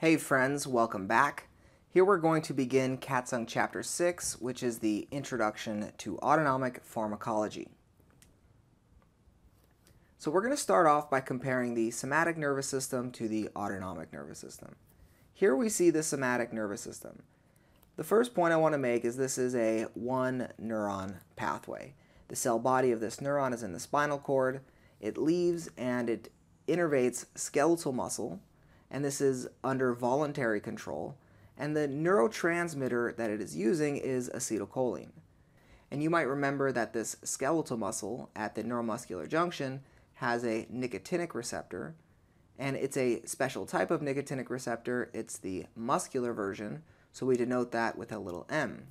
Hey friends, welcome back. Here we're going to begin Katzung Chapter 6, which is the Introduction to Autonomic Pharmacology. So we're going to start off by comparing the somatic nervous system to the autonomic nervous system. Here we see the somatic nervous system. The first point I want to make is this is a one neuron pathway. The cell body of this neuron is in the spinal cord. It leaves and it innervates skeletal muscle, and this is under voluntary control, and the neurotransmitter that it is using is acetylcholine. And you might remember that this skeletal muscle at the neuromuscular junction has a nicotinic receptor, and it's a special type of nicotinic receptor. It's the muscular version, so we denote that with a little m.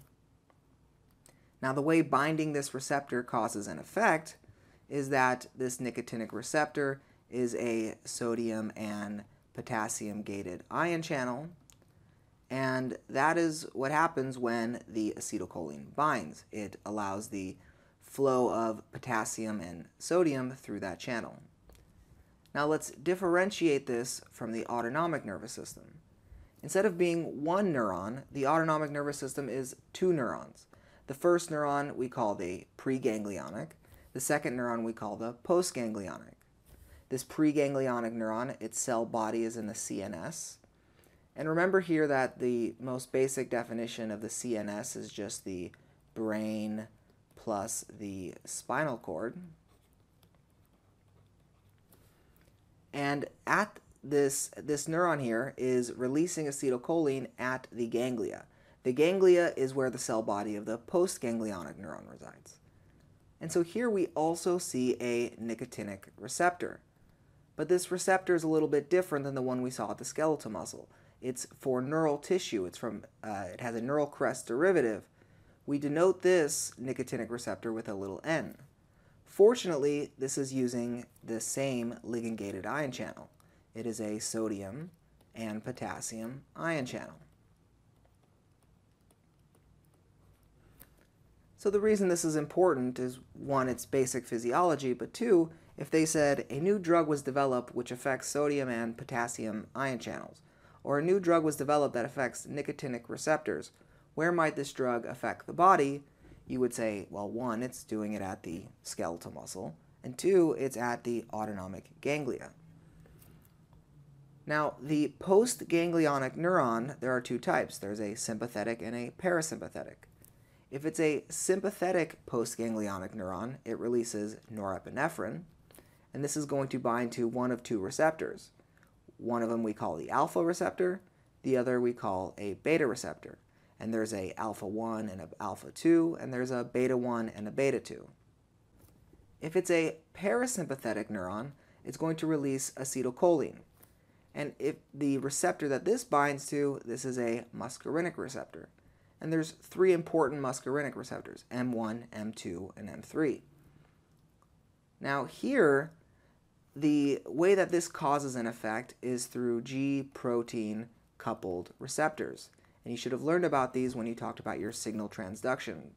Now the way binding this receptor causes an effect is that this nicotinic receptor is a sodium and potassium gated ion channel, and that is what happens when the acetylcholine binds. It allows the flow of potassium and sodium through that channel. Now let's differentiate this from the autonomic nervous system. Instead of being one neuron, the autonomic nervous system is two neurons. The first neuron we call the preganglionic, the second neuron we call the postganglionic. This preganglionic neuron, its cell body is in the CNS. And remember here that the most basic definition of the CNS is just the brain plus the spinal cord. And at this neuron here is releasing acetylcholine at the ganglia. The ganglia is where the cell body of the postganglionic neuron resides. And so here we also see a nicotinic receptor. But this receptor is a little bit different than the one we saw at the skeletal muscle. It's for neural tissue. It's from, it has a neural crest derivative. We denote this nicotinic receptor with a little n. Fortunately, this is using the same ligand-gated ion channel. It is a sodium and potassium ion channel. So the reason this is important is, one, its basic physiology, but two, if they said a new drug was developed which affects sodium and potassium ion channels, or a new drug was developed that affects nicotinic receptors, where might this drug affect the body? You would say, well, one, it's doing it at the skeletal muscle, and two, it's at the autonomic ganglia. Now, the postganglionic neuron, there are two types. There's a sympathetic and a parasympathetic. If it's a sympathetic postganglionic neuron, it releases norepinephrine, and this is going to bind to one of two receptors. One of them we call the alpha receptor, the other we call a beta receptor. And there's a alpha 1 and an alpha 2, and there's a beta 1 and a beta 2. If it's a parasympathetic neuron, it's going to release acetylcholine. And if the receptor that this binds to, this is a muscarinic receptor. And there's three important muscarinic receptors, M1, M2, and M3. Now here, the way that this causes an effect is through G protein coupled receptors. And you should have learned about these when you talked about your signal transduction.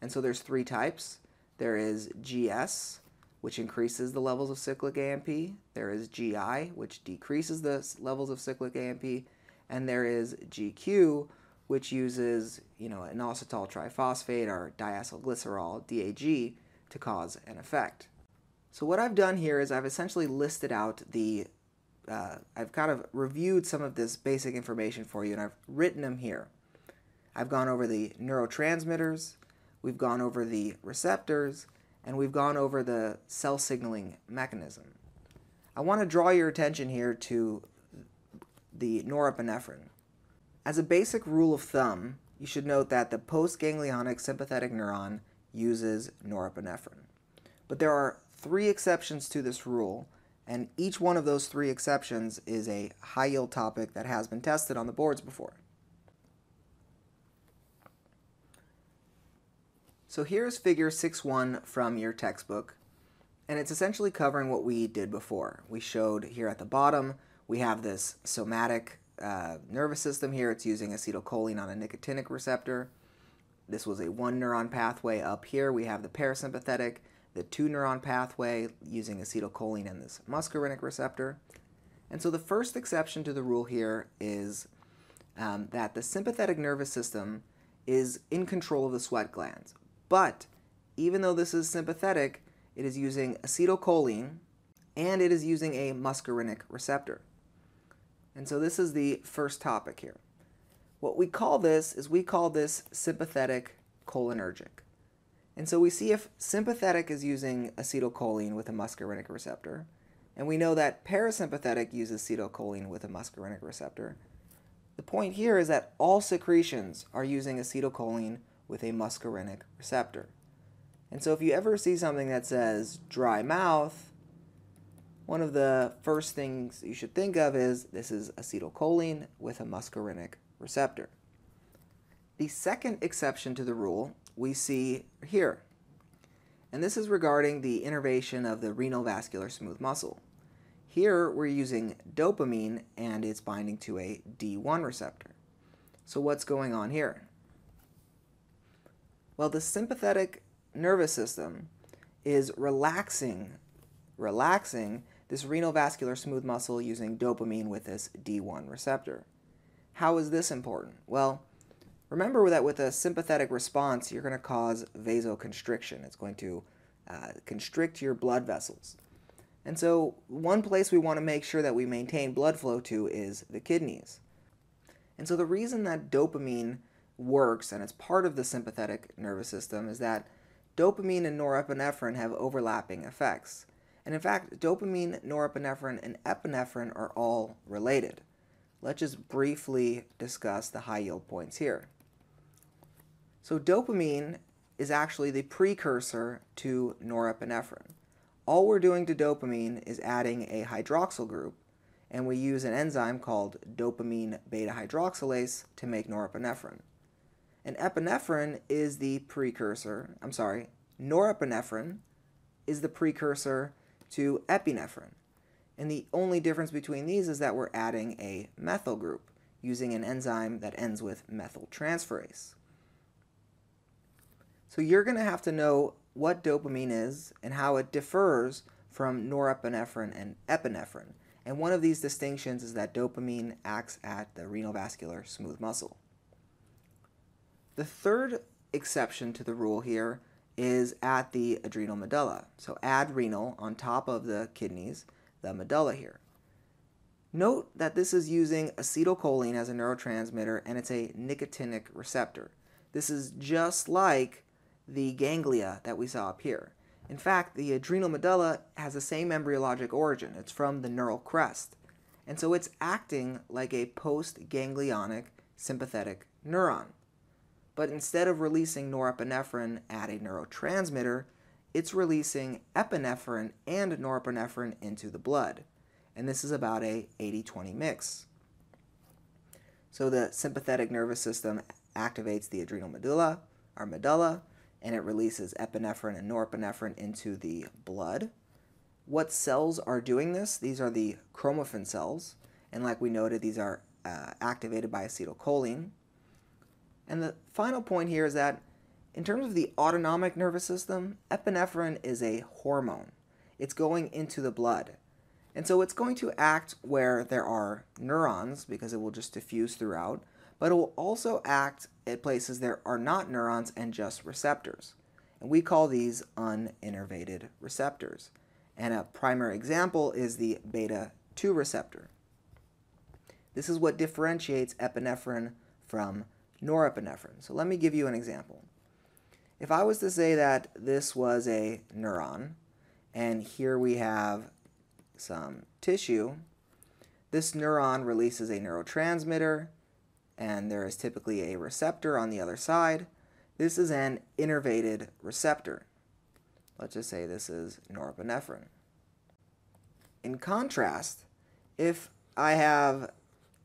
And so there's three types. There is GS, which increases the levels of cyclic AMP. There is GI, which decreases the levels of cyclic AMP. And there is GQ, which uses, an inositol triphosphate or diacylglycerol, DAG, to cause an effect. So what I've done here is I've essentially listed out the, I've kind of reviewed some of this basic information for you, and I've written them here. I've gone over the neurotransmitters, we've gone over the receptors, and we've gone over the cell signaling mechanism. I want to draw your attention here to the norepinephrine. As a basic rule of thumb, you should note that the postganglionic sympathetic neuron uses norepinephrine. But there are three exceptions to this rule, and each one of those three exceptions is a high-yield topic that has been tested on the boards before. So here's figure 6.1 from your textbook, and it's essentially covering what we did before. We showed here at the bottom, we have this somatic nervous system here. It's using acetylcholine on a nicotinic receptor. This was a one neuron pathway. Up here we have the parasympathetic, the two neuron pathway using acetylcholine and this muscarinic receptor. And so the first exception to the rule here is that the sympathetic nervous system is in control of the sweat glands. But even though this is sympathetic, it is using acetylcholine and it is using a muscarinic receptor. And so this is the first topic here. What we call this is we call this sympathetic cholinergic. And so we see if sympathetic is using acetylcholine with a muscarinic receptor, and we know that parasympathetic uses acetylcholine with a muscarinic receptor. The point here is that all secretions are using acetylcholine with a muscarinic receptor. And so if you ever see something that says dry mouth, one of the first things you should think of is this is acetylcholine with a muscarinic receptor. The second exception to the rule we see here, and this is regarding the innervation of the renal vascular smooth muscle. Here we're using dopamine and it's binding to a D1 receptor. So what's going on here? Well, the sympathetic nervous system is relaxing this renal vascular smooth muscle using dopamine with this D1 receptor. How is this important? Well, remember that with a sympathetic response, you're going to cause vasoconstriction. It's going to constrict your blood vessels. And so one place we want to make sure that we maintain blood flow to is the kidneys. And so the reason that dopamine works and it's part of the sympathetic nervous system is that dopamine and norepinephrine have overlapping effects. And in fact, dopamine, norepinephrine, and epinephrine are all related. Let's just briefly discuss the high yield points here. So dopamine is actually the precursor to norepinephrine. All we're doing to dopamine is adding a hydroxyl group, and we use an enzyme called dopamine beta hydroxylase to make norepinephrine. And epinephrine is the precursor, I'm sorry, norepinephrine is the precursor to epinephrine. And the only difference between these is that we're adding a methyl group using an enzyme that ends with methyltransferase. So you're going to have to know what dopamine is and how it differs from norepinephrine and epinephrine. And one of these distinctions is that dopamine acts at the renal vascular smooth muscle. The third exception to the rule here is at the adrenal medulla. So add renal on top of the kidneys, the medulla here. Note that this is using acetylcholine as a neurotransmitter and it's a nicotinic receptor. This is just like the ganglia that we saw up here. In fact, the adrenal medulla has the same embryologic origin. It's from the neural crest. And so it's acting like a post-ganglionic sympathetic neuron. But instead of releasing norepinephrine at a neurotransmitter, it's releasing epinephrine and norepinephrine into the blood. And this is about a 80-20 mix. So the sympathetic nervous system activates the adrenal medulla, our medulla, and it releases epinephrine and norepinephrine into the blood. What cells are doing this? These are the chromaffin cells. And like we noted, these are activated by acetylcholine. And the final point here is that in terms of the autonomic nervous system, epinephrine is a hormone. It's going into the blood. And so it's going to act where there are neurons because it will just diffuse throughout, but it will also act at places there are not neurons and just receptors. And we call these uninnervated receptors. And a primary example is the beta-2 receptor. This is what differentiates epinephrine from norepinephrine. So let me give you an example. If I was to say that this was a neuron, and here we have some tissue, this neuron releases a neurotransmitter, and there is typically a receptor on the other side. This is an innervated receptor. Let's just say this is norepinephrine. In contrast, if I have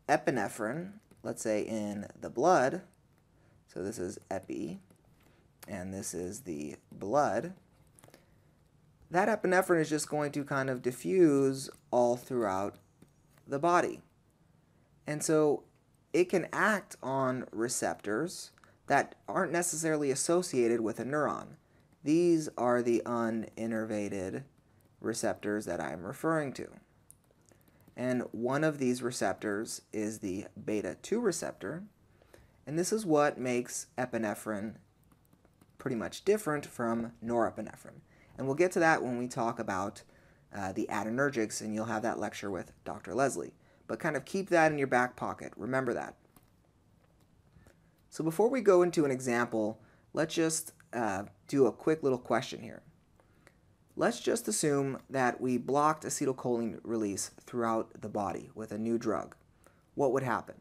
epinephrine, let's say in the blood, so this is epi, and this is the blood, that epinephrine is just going to kind of diffuse all throughout the body. And so it can act on receptors that aren't necessarily associated with a neuron. These are the uninnervated receptors that I'm referring to. And one of these receptors is the beta-2 receptor. And this is what makes epinephrine pretty much different from norepinephrine. And we'll get to that when we talk about the adrenergics, and you'll have that lecture with Dr. Leslie. But kind of keep that in your back pocket. Remember that. So before we go into an example, let's just do a quick little question here. Let's just assume that we blocked acetylcholine release throughout the body with a new drug. What would happen?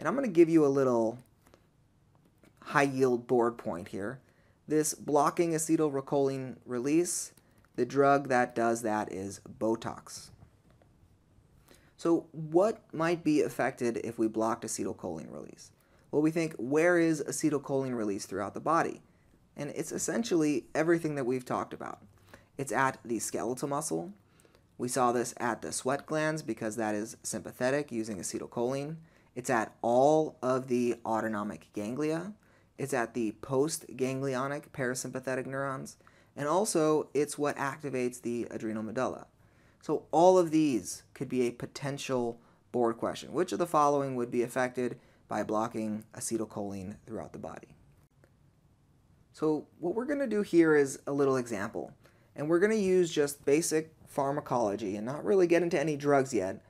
And I'm going to give you a little high-yield board point here. This blocking acetylcholine release, the drug that does that is Botox. So what might be affected if we blocked acetylcholine release? Well, we think, where is acetylcholine release throughout the body? And it's essentially everything that we've talked about. It's at the skeletal muscle. We saw this at the sweat glands because that is sympathetic using acetylcholine. It's at all of the autonomic ganglia. It's at the postganglionic parasympathetic neurons. And also, it's what activates the adrenal medulla. So all of these could be a potential board question. Which of the following would be affected by blocking acetylcholine throughout the body? So what we're going to do here is a little example. And we're going to use just basic pharmacology and not really get into any drugs yet,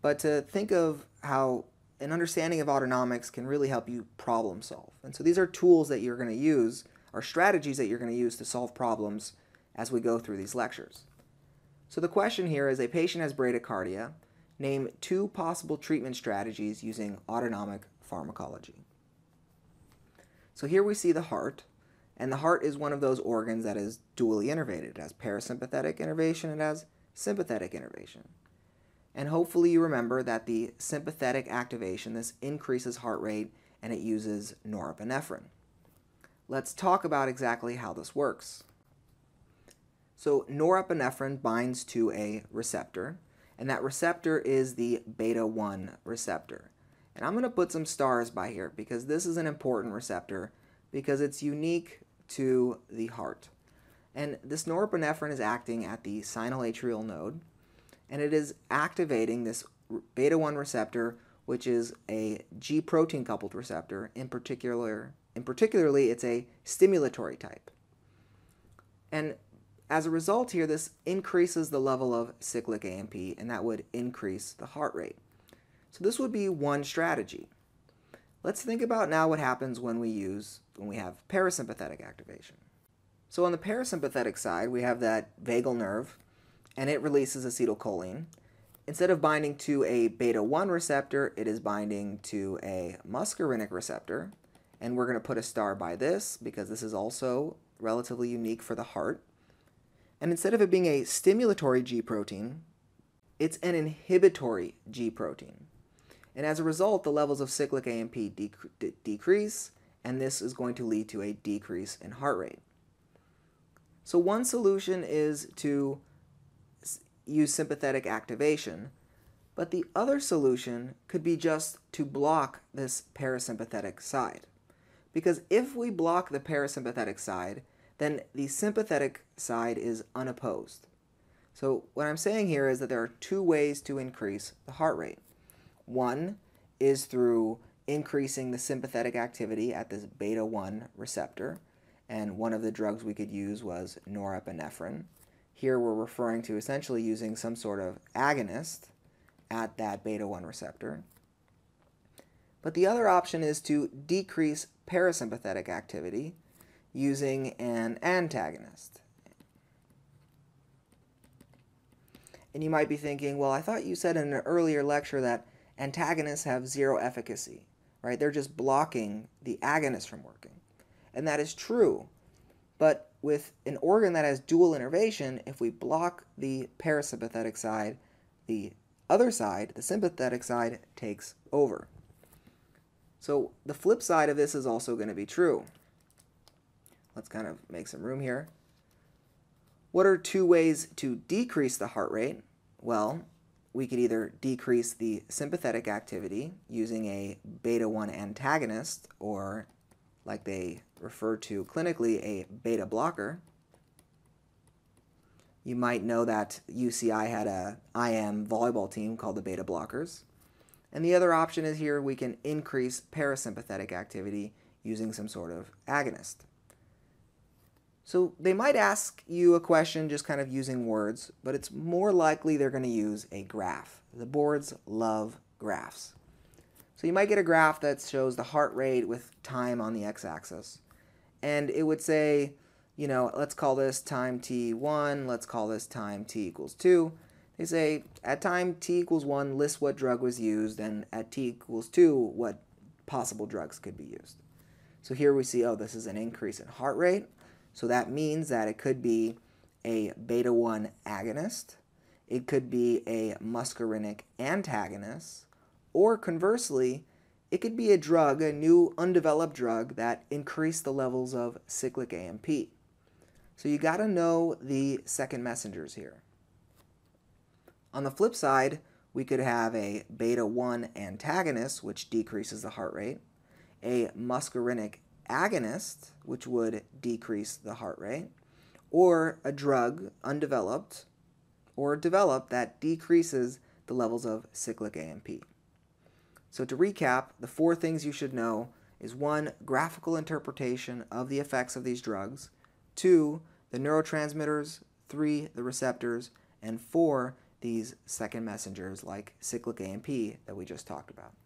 but to think of how an understanding of autonomics can really help you problem solve. And so these are tools that you're going to use, or strategies that you're going to use to solve problems as we go through these lectures. So the question here is, a patient has bradycardia. Name two possible treatment strategies using autonomic pharmacology. So here we see the heart. And the heart is one of those organs that is dually innervated. It has parasympathetic innervation and it has sympathetic innervation. And hopefully you remember that the sympathetic activation, this increases heart rate and it uses norepinephrine. Let's talk about exactly how this works. So norepinephrine binds to a receptor, and that receptor is the beta-1 receptor. And I'm going to put some stars by here because this is an important receptor because it's unique to the heart. And this norepinephrine is acting at the sinoatrial node, and it is activating this beta-1 receptor, which is a G protein coupled receptor. In particularly, it's a stimulatory type. And as a result here, this increases the level of cyclic AMP, and that would increase the heart rate. So this would be one strategy. Let's think about now what happens when we have parasympathetic activation. So on the parasympathetic side, we have that vagal nerve, and it releases acetylcholine. Instead of binding to a beta-1 receptor, it is binding to a muscarinic receptor, and we're going to put a star by this because this is also relatively unique for the heart. And instead of it being a stimulatory G protein, it's an inhibitory G protein. And as a result, the levels of cyclic AMP decrease, and this is going to lead to a decrease in heart rate. So one solution is to use sympathetic activation, but the other solution could be just to block this parasympathetic side. Because if we block the parasympathetic side, then the sympathetic side is unopposed. So what I'm saying here is that there are two ways to increase the heart rate. One is through increasing the sympathetic activity at this beta-1 receptor, and one of the drugs we could use was norepinephrine. Here we're referring to essentially using some sort of agonist at that beta-1 receptor. But the other option is to decrease parasympathetic activity using an antagonist. And you might be thinking, well, I thought you said in an earlier lecture that antagonists have zero efficacy, right? They're just blocking the agonist from working. And that is true. But with an organ that has dual innervation, if we block the parasympathetic side, the other side, the sympathetic side, takes over. So the flip side of this is also going to be true. Let's kind of make some room here. What are two ways to decrease the heart rate? Well, we could either decrease the sympathetic activity using a beta-1 antagonist, or like they refer to clinically, a beta blocker, You might know that UCI had a IM volleyball team called the beta blockers. And the other option is here we can increase parasympathetic activity using some sort of agonist. So they might ask you a question just kind of using words, but it's more likely they're going to use a graph. The boards love graphs. So you might get a graph that shows the heart rate with time on the x-axis. And it would say, you know, let's call this time t1, let's call this time t equals 2. They say at time t equals 1, list what drug was used, and at t equals 2, what possible drugs could be used. So here we see, oh, this is an increase in heart rate. So that means that it could be a beta-1 agonist, it could be a muscarinic antagonist, or conversely, it could be a drug, a new undeveloped drug that increased the levels of cyclic AMP. So you got to know the second messengers here. On the flip side, we could have a beta-1 antagonist, which decreases the heart rate, a muscarinic agonist, which would decrease the heart rate, or a drug, undeveloped, or developed, that decreases the levels of cyclic AMP. So to recap, the four things you should know is 1, graphical interpretation of the effects of these drugs, 2, the neurotransmitters, 3, the receptors, and 4, these second messengers like cyclic AMP that we just talked about.